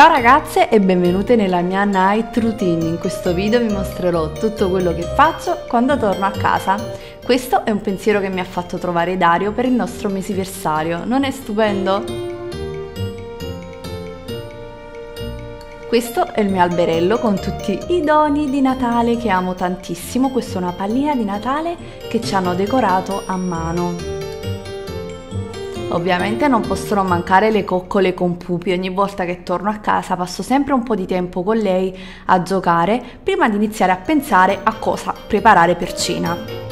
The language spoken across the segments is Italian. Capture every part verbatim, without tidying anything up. Ciao ragazze e benvenute nella mia night routine. In questo video vi mostrerò tutto quello che faccio quando torno a casa. Questo è un pensiero che mi ha fatto trovare Dario per il nostro mesiversario. Non è stupendo? Questo è il mio alberello con tutti i doni di Natale che amo tantissimo. Questa è una pallina di Natale che ci hanno decorato a mano. Ovviamente non possono mancare le coccole con Pupi. Ogni volta che torno a casa passo sempre un po' di tempo con lei a giocare prima di iniziare a pensare a cosa preparare per cena.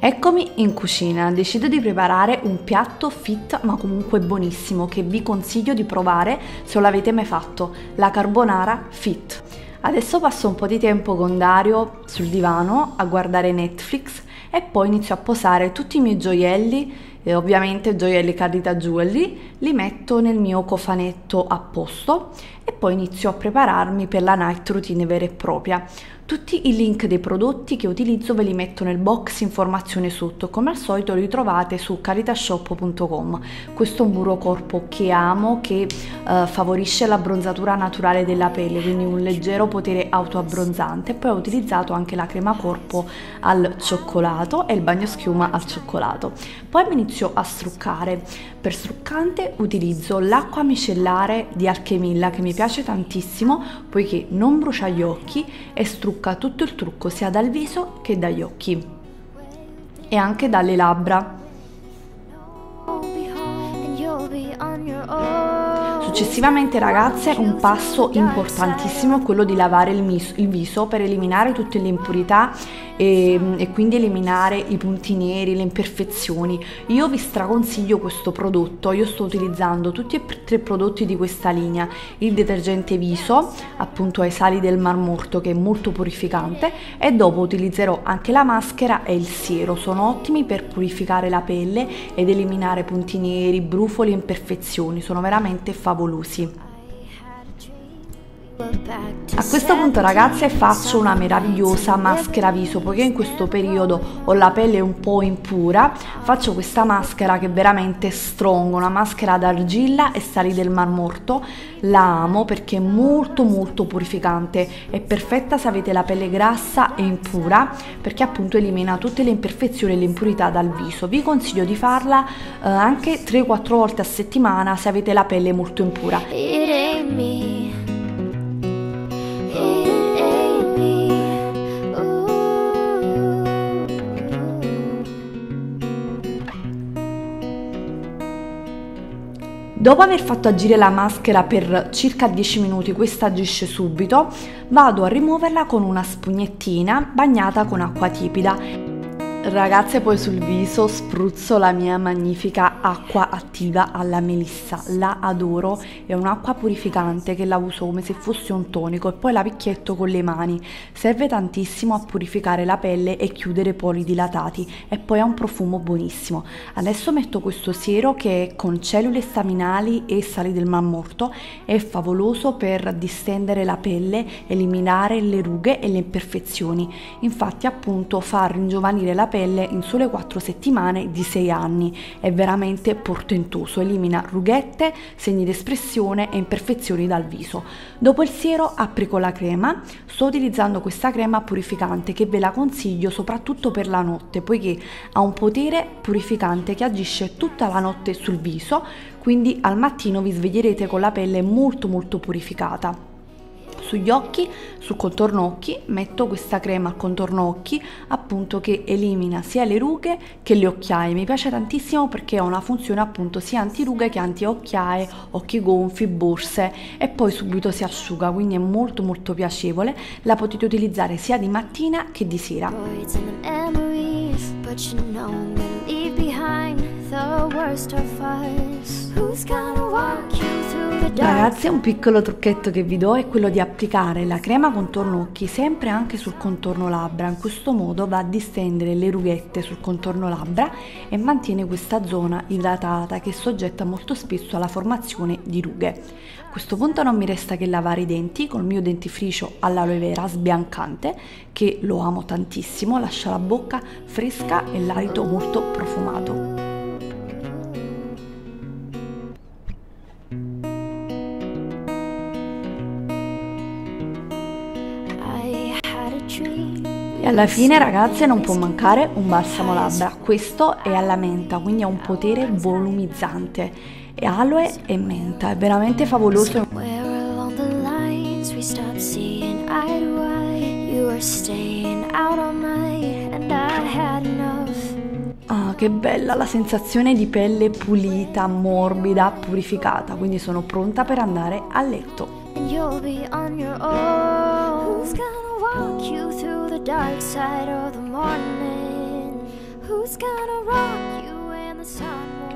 Eccomi in cucina, decido di preparare un piatto fit ma comunque buonissimo che vi consiglio di provare se non l'avete mai fatto, la carbonara fit. Adesso passo un po' di tempo con Dario sul divano a guardare Netflix e poi inizio a posare tutti i miei gioielli, e ovviamente gioielli Carlita Jewels, li metto nel mio cofanetto a posto e poi inizio a prepararmi per la night routine vera e propria. Tutti i link dei prodotti che utilizzo ve li metto nel box informazione sotto, come al solito li trovate su caritashop punto com. Questo è un burro corpo che amo, che eh, favorisce l'abbronzatura naturale della pelle, quindi un leggero potere autoabbronzante. Poi ho utilizzato anche la crema corpo al cioccolato e il bagno schiuma al cioccolato. Poi mi inizio a struccare. Per struccante utilizzo l'acqua micellare di Alchemilla, che mi piace tantissimo poiché non brucia gli occhi e strucca tutto il trucco sia dal viso che dagli occhi e anche dalle labbra. Successivamente, ragazze, un passo importantissimo è quello di lavare il, miso, il viso per eliminare tutte le impurità e, e quindi eliminare i punti neri, le imperfezioni. Io vi straconsiglio questo prodotto, io sto utilizzando tutti e tre i prodotti di questa linea, il detergente viso appunto ai sali del Mar Morto che è molto purificante e dopo utilizzerò anche la maschera e il siero, sono ottimi per purificare la pelle ed eliminare punti neri, brufoli e imperfezioni, sono veramente favolosi. A questo punto, ragazze, faccio una meravigliosa maschera viso, poiché in questo periodo ho la pelle un po' impura, faccio questa maschera che è veramente strong, una maschera d'argilla e sali del Mar Morto, la amo perché è molto molto purificante, è perfetta se avete la pelle grassa e impura, perché appunto elimina tutte le imperfezioni e le impurità dal viso. Vi consiglio di farla eh, anche tre quattro volte a settimana se avete la pelle molto impura. Dopo aver fatto agire la maschera per circa dieci minuti, questa agisce subito, vado a rimuoverla con una spugnettina bagnata con acqua tiepida. Ragazze, poi sul viso spruzzo la mia magnifica acqua attiva alla melissa, la adoro, è un'acqua purificante che la uso come se fosse un tonico e poi la picchietto con le mani, serve tantissimo a purificare la pelle e chiudere pori dilatati e poi ha un profumo buonissimo. Adesso metto questo siero che è con cellule staminali e sali del Mar Morto, è favoloso per distendere la pelle, eliminare le rughe e le imperfezioni, infatti appunto fa ringiovanire la pelle in sole quattro settimane di sei anni, è veramente portentoso, elimina rughette, segni d'espressione e imperfezioni dal viso. Dopo il siero applico la crema, sto utilizzando questa crema purificante che ve la consiglio soprattutto per la notte poiché ha un potere purificante che agisce tutta la notte sul viso, quindi al mattino vi sveglierete con la pelle molto molto purificata. Sugli occhi, sul contorno occhi, metto questa crema al contorno occhi appunto che elimina sia le rughe che le occhiaie, mi piace tantissimo perché ha una funzione appunto sia antirughe che antiocchiaie, occhi gonfi, borse e poi subito si asciuga, quindi è molto molto piacevole, la potete utilizzare sia di mattina che di sera. Ragazze, un piccolo trucchetto che vi do è quello di applicare la crema contorno occhi sempre anche sul contorno labbra. In questo modo va a distendere le rughette sul contorno labbra e mantiene questa zona idratata che è soggetta molto spesso alla formazione di rughe. A questo punto non mi resta che lavare i denti col mio dentifricio all'aloe vera sbiancante, che lo amo tantissimo, lascia la bocca fresca e l'arito molto profumato. E alla fine, ragazze, non può mancare un balsamo labbra. Questo è alla menta, quindi ha un potere volumizzante, e aloe e menta, è veramente favoloso. Ah, che bella la sensazione di pelle pulita, morbida, purificata, quindi sono pronta per andare a letto. Walk you through the dark side of the morning. Who's gonna rock you when the sun?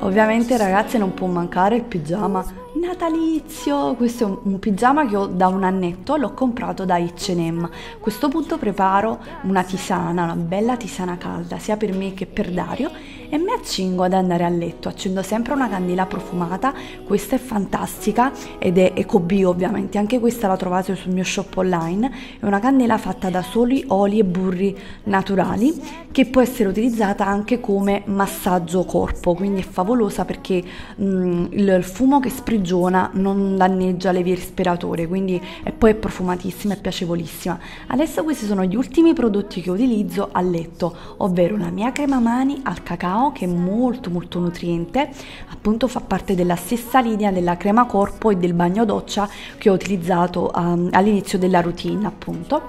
Ovviamente, ragazze, non può mancare il pigiama natalizio. Questo è un pigiama che ho da un annetto, l'ho comprato da acca e emme. A questo punto preparo una tisana, una bella tisana calda sia per me che per Dario, e mi accingo ad andare a letto. Accendo sempre una candela profumata, questa è fantastica ed è ecobio ovviamente, anche questa la trovate sul mio shop online. È una candela fatta da soli oli e burri naturali che può essere utilizzata anche come massaggio corpo, quindi è favolosa perché mh, il fumo che sprigiona non danneggia le vie respiratorie, quindi e poi è profumatissima e piacevolissima. Adesso questi sono gli ultimi prodotti che utilizzo a letto, ovvero la mia crema mani al cacao, che è molto molto nutriente, appunto fa parte della stessa linea della crema corpo e del bagno doccia che ho utilizzato um, all'inizio della routine appunto,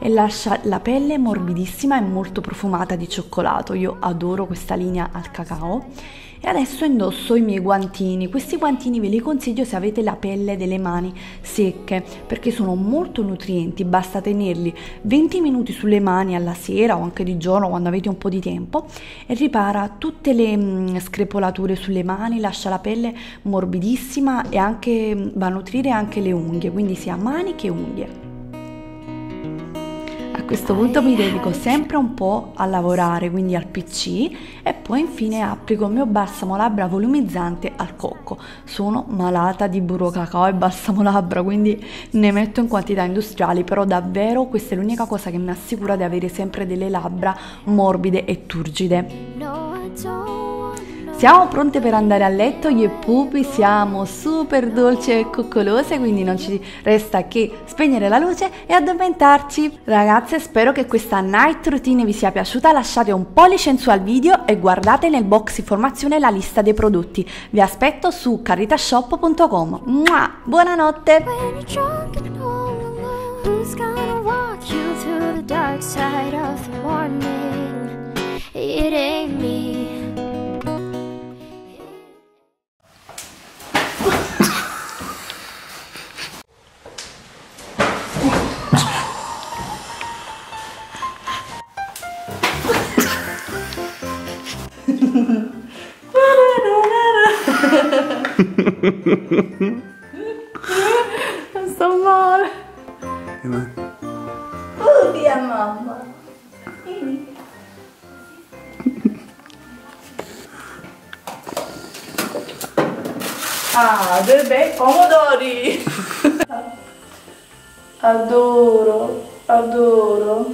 e lascia la pelle morbidissima e molto profumata di cioccolato. Io adoro questa linea al cacao. E adesso indosso i miei guantini. Questi guantini ve li consiglio se avete la pelle delle mani secche, perché sono molto nutrienti, basta tenerli venti minuti sulle mani alla sera o anche di giorno quando avete un po' di tempo, e ripara tutte le mh, screpolature sulle mani, lascia la pelle morbidissima e anche, mh, va a nutrire anche le unghie, quindi sia mani che unghie. A questo punto mi dedico sempre un po' a lavorare, quindi al pi ci, e poi infine applico il mio balsamo labbra volumizzante al cocco. Sono malata di burro cacao e balsamo labbra, quindi ne metto in quantità industriali, però davvero questa è l'unica cosa che mi assicura di avere sempre delle labbra morbide e turgide. Siamo pronte per andare a letto, io e Pupi siamo super dolci e coccolose, quindi non ci resta che spegnere la luce e addormentarci. Ragazze, spero che questa night routine vi sia piaciuta, lasciate un pollice in su al video e guardate nel box informazione la lista dei prodotti. Vi aspetto su caritashop punto com. Mua! Buonanotte! Sto male. Oddio mamma. Ah, due bei pomodori. Adoro, adoro.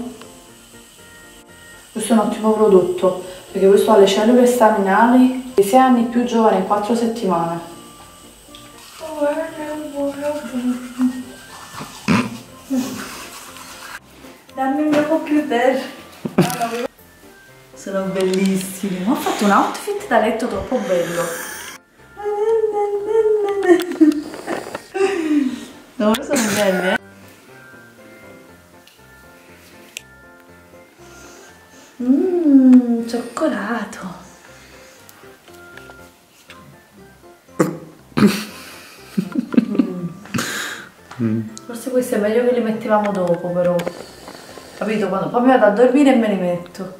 Questo è un ottimo prodotto perché questo ha le cellule staminali di sei anni più giovane in quattro settimane. Dammi il mio computer. Sono bellissimi. Ho fatto un outfit da letto troppo bello. No, sono belle, eh? Mmm, cioccolato. Mm. Forse questo è meglio che li mettevamo dopo, però capito? Quando poi mi vado a dormire me li metto.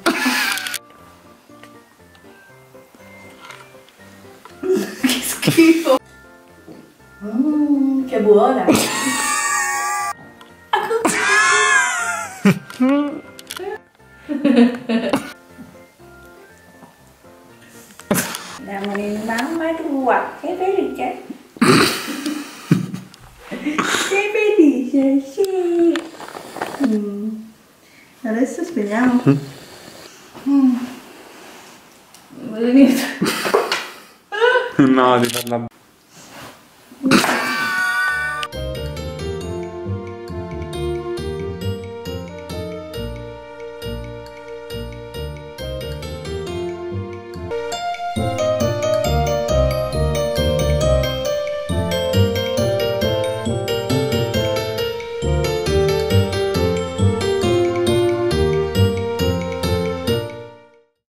Che schifo. Mm. Che buona! Dammi mamma tua, sei felice? Sei felice, sì! Mm. Adesso spegniamo. Mm. No, di farla...